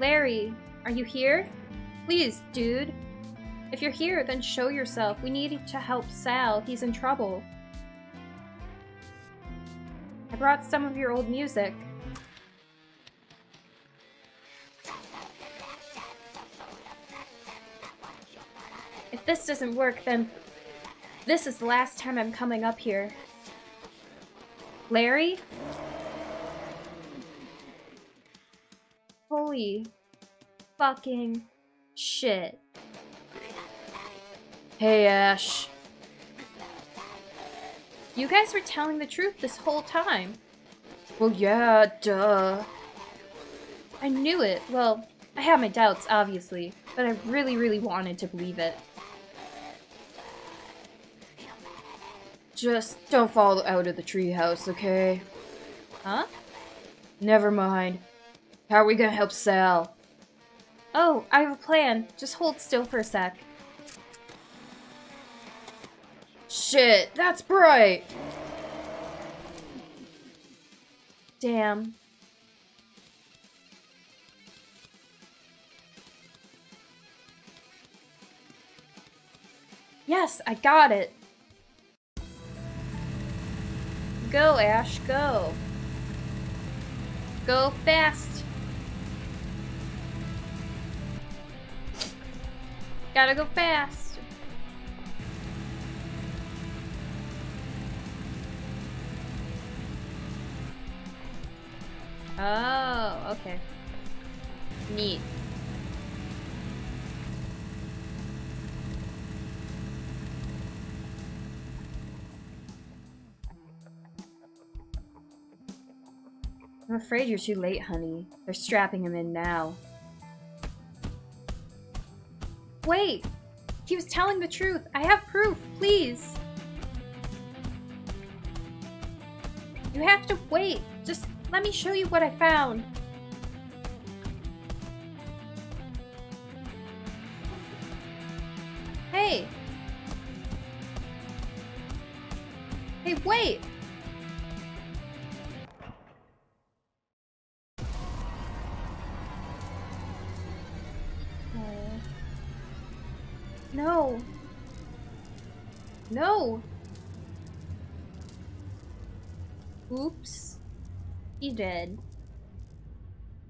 Larry, are you here? Please, dude. If you're here, then show yourself. We need to help Sal. He's in trouble. I brought some of your old music. If this doesn't work, then this is the last time I'm coming up here. Larry? Holy fucking shit. Hey, Ash. You guys were telling the truth this whole time. Well, yeah, duh. I knew it. Well, I had my doubts, obviously, but I really, really wanted to believe it. Just don't fall out of the treehouse, okay? Huh? Never mind. How are we gonna help Sal? Oh, I have a plan. Just hold still for a sec. Shit, that's bright! Damn. Yes, I got it! Go, Ash, go! Go fast! Gotta go fast! Oh, okay. Neat. I'm afraid you're too late, honey. They're strapping him in now. Wait! He was telling the truth! I have proof! Please! You have to wait! Just... let me show you what I found. Hey. Hey, wait. No. No. Oops. He did.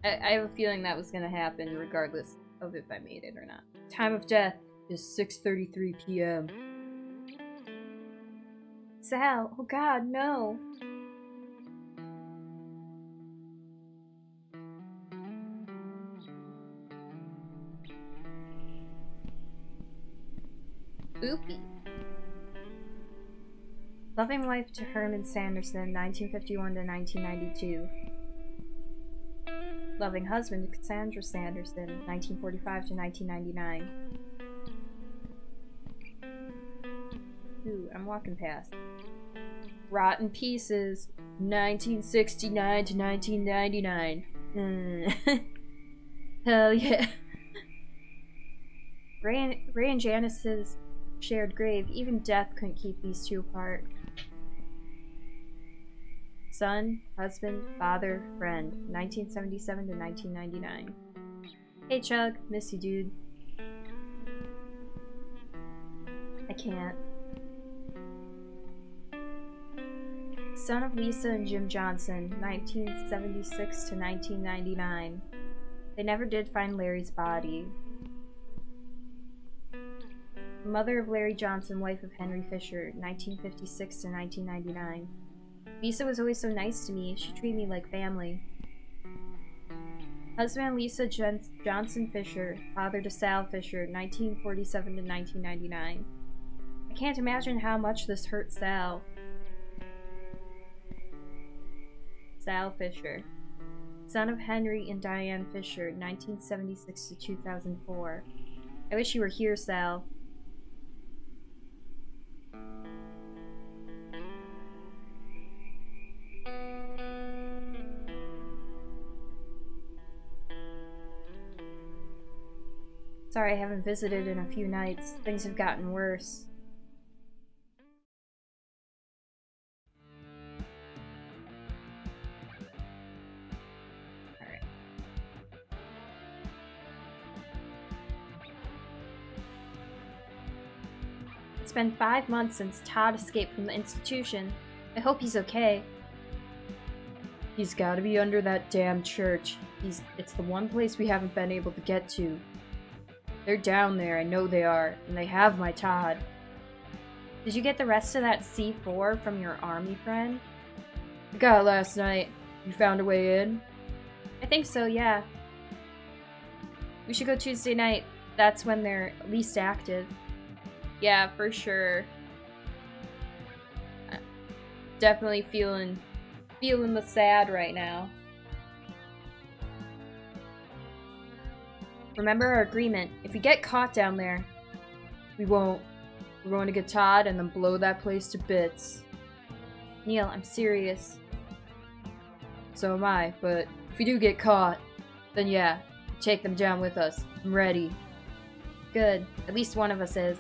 I have a feeling that was gonna happen regardless of if I made it or not. Time of death is 6:33 p.m. Sal, oh god, no. Oopie. Loving Life to Herman Sanderson, 1951 to 1992. Loving Husband to Cassandra Sanderson, 1945 to 1999. Ooh, I'm walking past. Rotten Pieces, 1969 to 1999. Hell yeah. Ray and Janice's shared grave. Even death couldn't keep these two apart. Son, husband, father, friend, 1977 to 1999. Hey Chug, miss you, dude. I can't. Son of Lisa and Jim Johnson, 1976 to 1999. They never did find Larry's body. Mother of Larry Johnson, wife of Henry Fisher, 1956 to 1999. Lisa was always so nice to me. She treated me like family. Husband Lisa Johnson Fisher, father to Sal Fisher, 1947 to 1999. I can't imagine how much this hurt Sal. Sal Fisher. Son of Henry and Diane Fisher, 1976 to 2004. I wish you were here, Sal. Sorry I haven't visited in a few nights. Things have gotten worse. Alright. It's been 5 months since Todd escaped from the institution. I hope he's okay. He's gotta be under that damn church. It's the one place we haven't been able to get to. They're down there, I know they are, and they have my Todd. Did you get the rest of that C4 from your army friend? I got it last night. You found a way in? I think so, yeah. We should go Tuesday night. That's when they're least active. Yeah, for sure. Definitely feeling the sad right now. Remember our agreement. If we get caught down there, we won't. We're going to get Todd and then blow that place to bits. Neil, I'm serious. So am I, but if we do get caught, then yeah, take them down with us. I'm ready. Good. At least one of us is.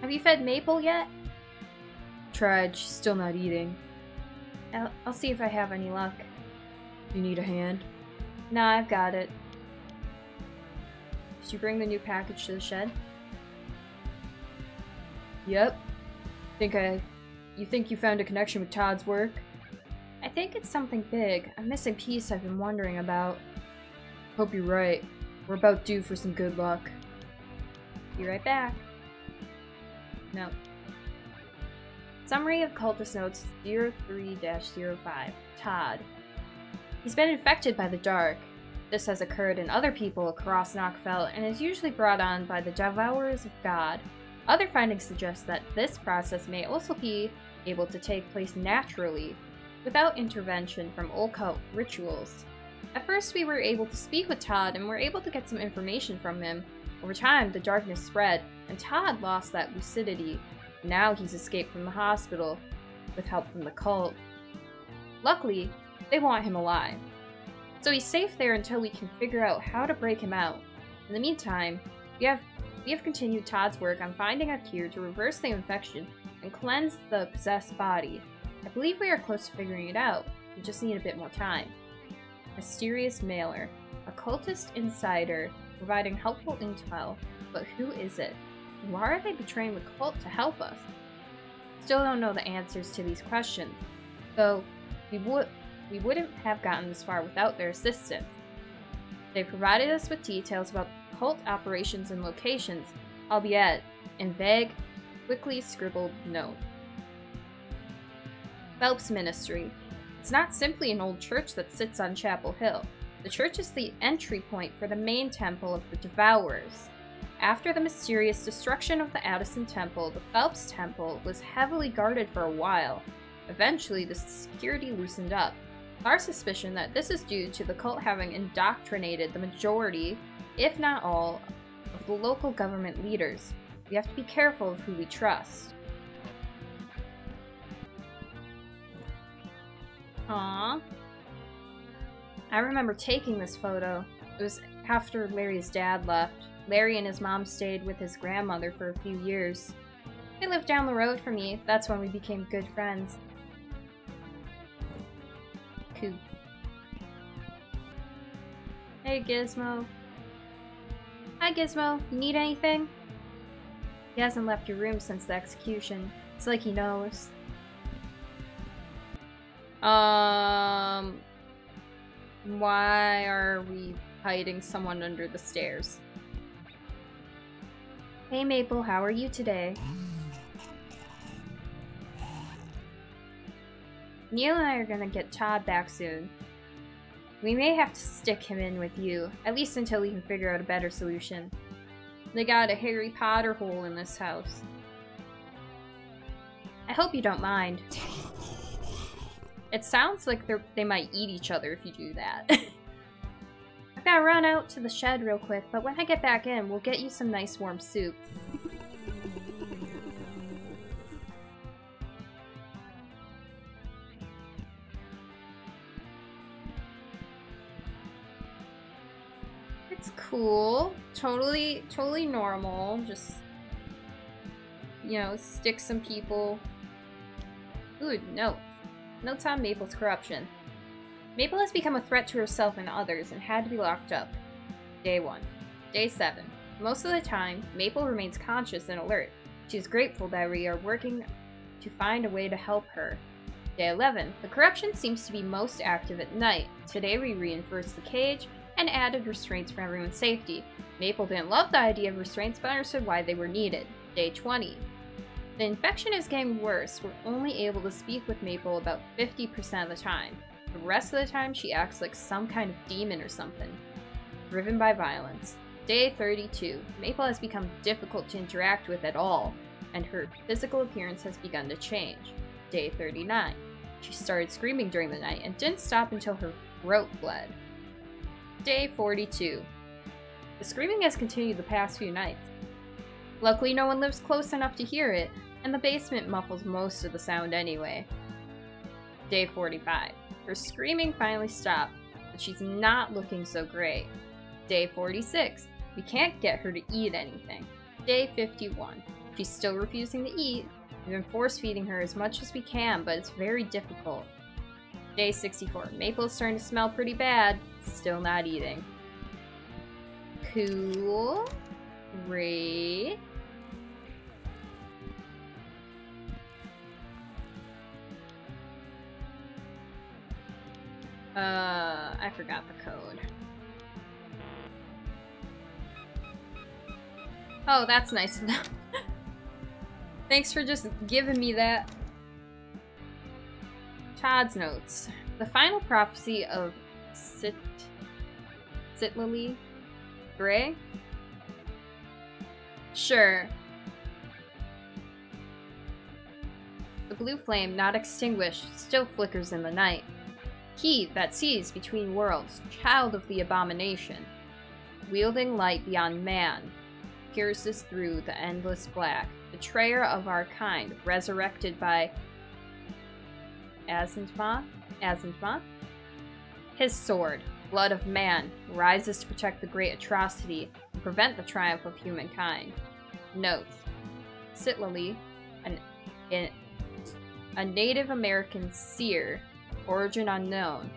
Have you fed Maple yet? Tried. She's still not eating. I'll see if I have any luck. You need a hand? Nah, I've got it. Did you bring the new package to the shed? Yep. You think you found a connection with Todd's work? I think it's something big. A missing piece I've been wondering about. Hope you're right. We're about due for some good luck. Be right back. No. Summary of Cultist Notes 03-05. Todd. He's been infected by the dark. This has occurred in other people across Nockfell and is usually brought on by the Devourers of God. Other findings suggest that this process may also be able to take place naturally, without intervention from occult rituals. At first we were able to speak with Todd and were able to get some information from him. Over time, the darkness spread, and Todd lost that lucidity. Now he's escaped from the hospital, with help from the cult. Luckily, they want him alive. So he's safe there until we can figure out how to break him out. In the meantime, we have continued Todd's work on finding a cure to reverse the infection and cleanse the possessed body. I believe we are close to figuring it out. We just need a bit more time. Mysterious mailer. A cultist insider providing helpful intel, but who is it? Why are they betraying the cult to help us? Still don't know the answers to these questions, though we wouldn't have gotten this far without their assistance. They provided us with details about cult operations and locations, albeit in vague, quickly scribbled notes. Phelps Ministry. It's not simply an old church that sits on Chapel Hill. The church is the entry point for the main temple of the Devourers. After the mysterious destruction of the Addison Temple, the Phelps Temple was heavily guarded for a while. Eventually, the security loosened up. Our suspicion that this is due to the cult having indoctrinated the majority, if not all, of the local government leaders. We have to be careful of who we trust. Aww. I remember taking this photo. It was after Larry's dad left. Larry and his mom stayed with his grandmother for a few years. They lived down the road from me. That's when we became good friends. Cool. Hey, Gizmo. Hi, Gizmo. You need anything? He hasn't left your room since the execution. It's like he knows. Why are we hiding someone under the stairs? Hey, Maple, how are you today? Neil and I are gonna get Todd back soon. We may have to stick him in with you, at least until we can figure out a better solution. They got a Harry Potter hole in this house. I hope you don't mind. It sounds like they might eat each other if you do that. I've gotta run out to the shed real quick, but when I get back in, we'll get you some nice warm soup. It's cool. Totally normal. Just, you know, stick some people. Ooh, no. Notes on Maple's corruption. Maple has become a threat to herself and others and had to be locked up. Day 1. Day 7. Most of the time, Maple remains conscious and alert. She's grateful that we are working to find a way to help her. Day 11. The corruption seems to be most active at night. Today we reinforced the cage and added restraints for everyone's safety. Maple didn't love the idea of restraints but understood why they were needed. Day 20. The infection is getting worse. We're only able to speak with Maple about 50% of the time. The rest of the time she acts like some kind of demon or something, driven by violence. Day 32. Maple has become difficult to interact with at all, and her physical appearance has begun to change. Day 39. She started screaming during the night and didn't stop until her throat bled. Day 42. The screaming has continued the past few nights. Luckily no one lives close enough to hear it, and the basement muffles most of the sound anyway. Day 45. Her screaming finally stopped, but she's not looking so great. Day 46. We can't get her to eat anything. Day 51. She's still refusing to eat. We've been force feeding her as much as we can, but it's very difficult. Day 64. Maple's starting to smell pretty bad. Still not eating. Cool. Ray. I forgot the code. Oh, that's nice of them. Thanks for just giving me that. Todd's notes. The final prophecy of Sitlali? Ray? Sure. The blue flame, not extinguished, still flickers in the night. He that sees between worlds, child of the abomination, wielding light beyond man, pierces through the endless black, betrayer of our kind, resurrected by Azindmoth? His sword, blood of man, rises to protect the great atrocity and prevent the triumph of humankind. Notes. Sitlali, a Native American seer, origin unknown,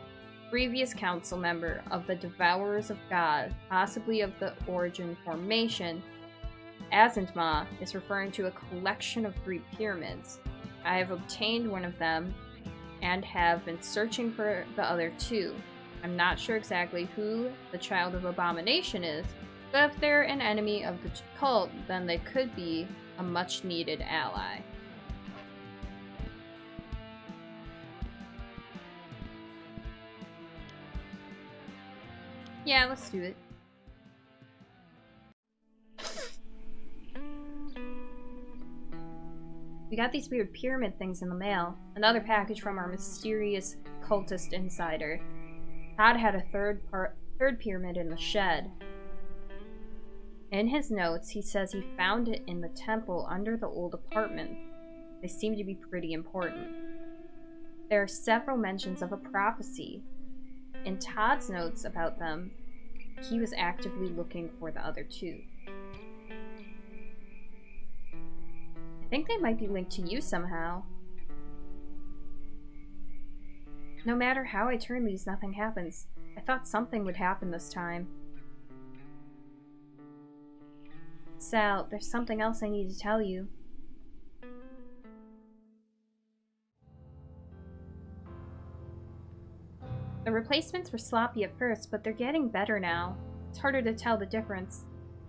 previous council member of the Devourers of God, possibly of the Origin Formation. Azindmoth is referring to a collection of three pyramids. I have obtained one of them and have been searching for the other two. I'm not sure exactly who the Child of Abomination is, but if they're an enemy of the cult, then they could be a much-needed ally. Yeah, let's do it. We got these weird pyramid things in the mail. Another package from our mysterious cultist insider. Todd had a third pyramid in the shed. In his notes, he says he found it in the temple under the old apartment. They seem to be pretty important. There are several mentions of a prophecy. In Todd's notes about them, he was actively looking for the other two. I think they might be linked to you somehow. No matter how I turn these, nothing happens. I thought something would happen this time. Sal, there's something else I need to tell you. The replacements were sloppy at first, but they're getting better now. It's harder to tell the difference.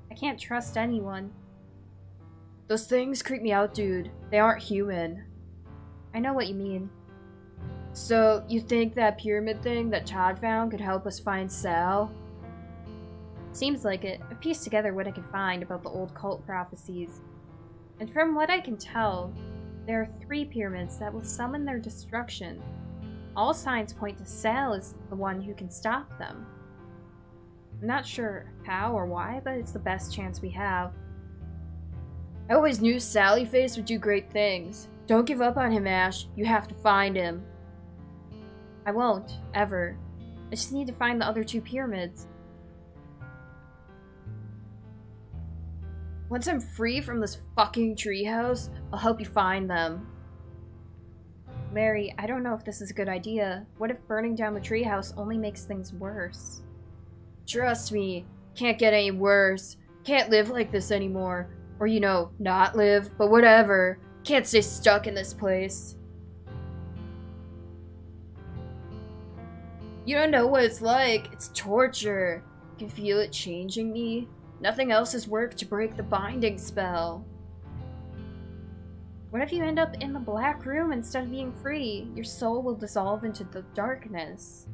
I can't trust anyone. Those things creep me out, dude. They aren't human. I know what you mean. So, you think that pyramid thing that Todd found could help us find Sal? Seems like it. I've pieced together what I can find about the old cult prophecies. And from what I can tell, there are three pyramids that will summon their destruction. All signs point to Sal as the one who can stop them. I'm not sure how or why, but it's the best chance we have. I always knew Sally Face would do great things. Don't give up on him, Ash. You have to find him. I won't, ever. I just need to find the other two pyramids. Once I'm free from this fucking treehouse, I'll help you find them. Larry, I don't know if this is a good idea. What if burning down the treehouse only makes things worse? Trust me, Can't get any worse. Can't live like this anymore. Or, you know, not live, but whatever. Can't stay stuck in this place. You don't know what it's like. It's torture. I can feel it changing me. Nothing else has worked to break the binding spell. What if you end up in the black room instead of being free? Your soul will dissolve into the darkness.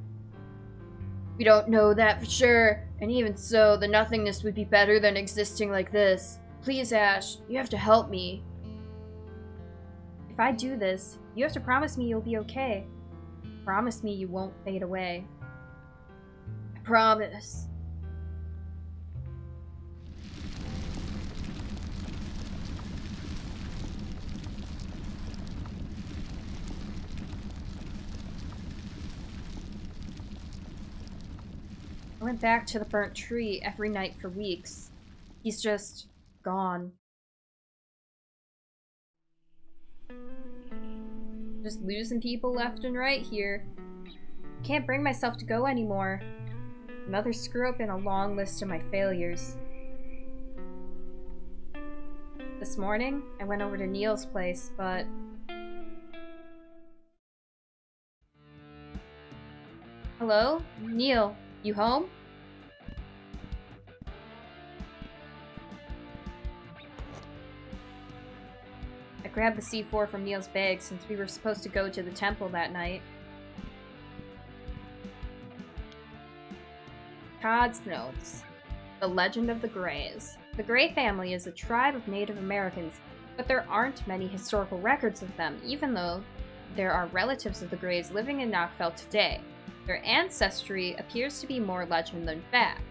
We don't know that for sure, and even so, the nothingness would be better than existing like this. Please, Ash, you have to help me. If I do this, you have to promise me you'll be okay. Promise me you won't fade away. I promise. I went back to the burnt tree every night for weeks. He's just gone. Just losing people left and right here. Can't bring myself to go anymore. Another screw up in a long list of my failures. This morning, I went over to Neil's place, but... Hello? Neil? You home? I grabbed the C4 from Neil's bag since we were supposed to go to the temple that night. Todd's notes. The legend of the Greys. The Grey family is a tribe of Native Americans, but there aren't many historical records of them, even though there are relatives of the Greys living in Nockfell today. Their ancestry appears to be more legend than fact.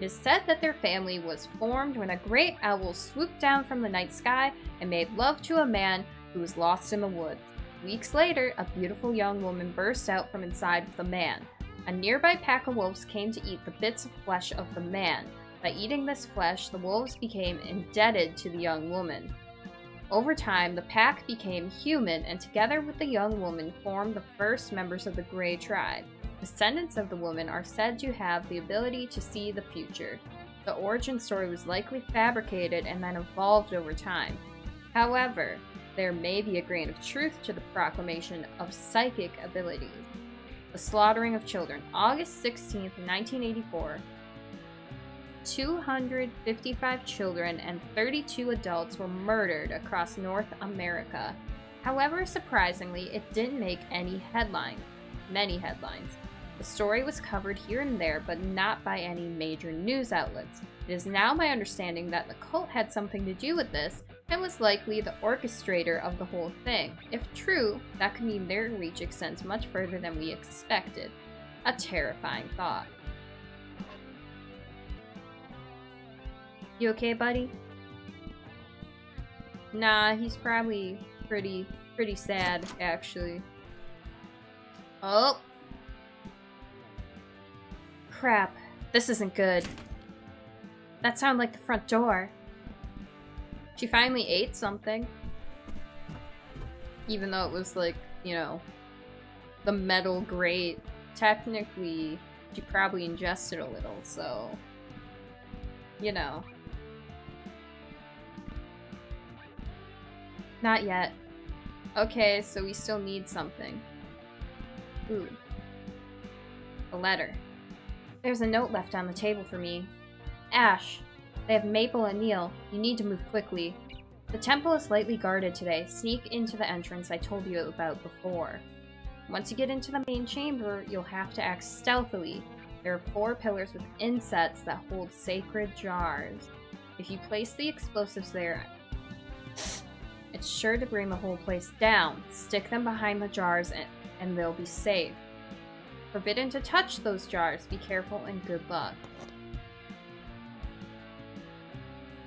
It is said that their family was formed when a great owl swooped down from the night sky and made love to a man who was lost in the woods. Weeks later, a beautiful young woman burst out from inside of the man. A nearby pack of wolves came to eat the bits of flesh of the man. By eating this flesh, the wolves became indebted to the young woman. Over time, the pack became human and together with the young woman formed the first members of the Grey tribe. Descendants of the woman are said to have the ability to see the future. The origin story was likely fabricated and then evolved over time. However, there may be a grain of truth to the proclamation of psychic abilities. The slaughtering of children, August 16th, 1984. 255 children and 32 adults were murdered across North America. However, surprisingly, it didn't make any headlines. Many headlines. The story was covered here and there, but not by any major news outlets. It is now my understanding that the cult had something to do with this, and was likely the orchestrator of the whole thing. If true, that could mean their reach extends much further than we expected. A terrifying thought. You okay, buddy? Nah, he's probably pretty sad, actually. Oh. Crap. This isn't good. That sounded like the front door. She finally ate something. Even though it was like, you know, the metal grate. Technically, she probably ingested a little, so... You know. Not yet. Okay, so we still need something. Ooh. A letter. There's a note left on the table for me. Ash, they have Maple and Neil. You need to move quickly. The temple is lightly guarded today. Sneak into the entrance I told you about before. Once you get into the main chamber, you'll have to act stealthily. There are 4 pillars with insets that hold sacred jars. If you place the explosives there, it's sure to bring the whole place down. Stick them behind the jars and they'll be safe. Forbidden to touch those jars. Be careful and good luck.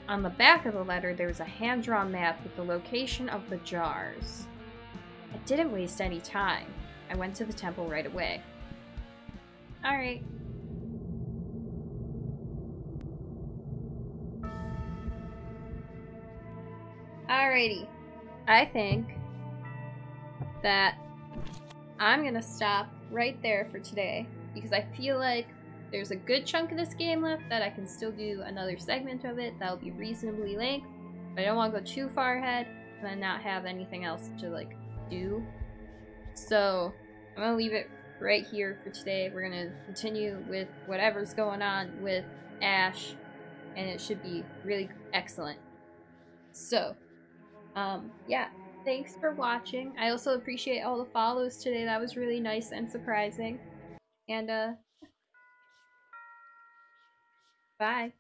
On the back of the letter, there was a hand-drawn map with the location of the jars. I didn't waste any time. I went to the temple right away. Alright. Alrighty. I think that I'm gonna stop right there for today because I feel like There's a good chunk of this game left that I can still do another segment of it that'll be reasonably length, but I don't want to go too far ahead and then not have anything else to like do. So I'm gonna leave it right here for today. We're gonna continue with whatever's going on with Ash, and it should be really excellent. So yeah, thanks for watching. I also appreciate all the follows today. That was really nice and surprising. And bye.